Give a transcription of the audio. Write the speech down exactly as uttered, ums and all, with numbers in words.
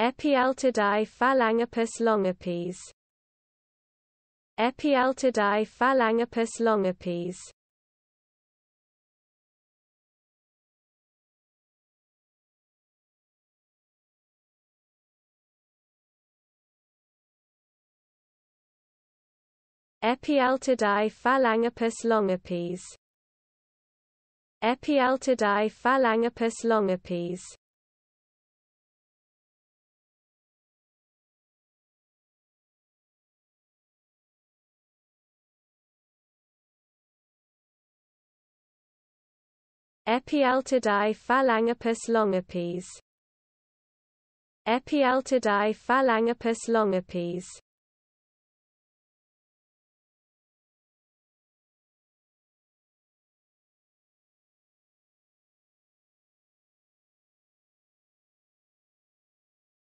Epialtidae Phalangipus longipes. Epialtidae Phalangipus longipes. Epialtidae Phalangipus longipes. Epialtidae Phalangipus longipes. Epialtidae Phalangipus longipes. Epialtidae Phalangipus longipes.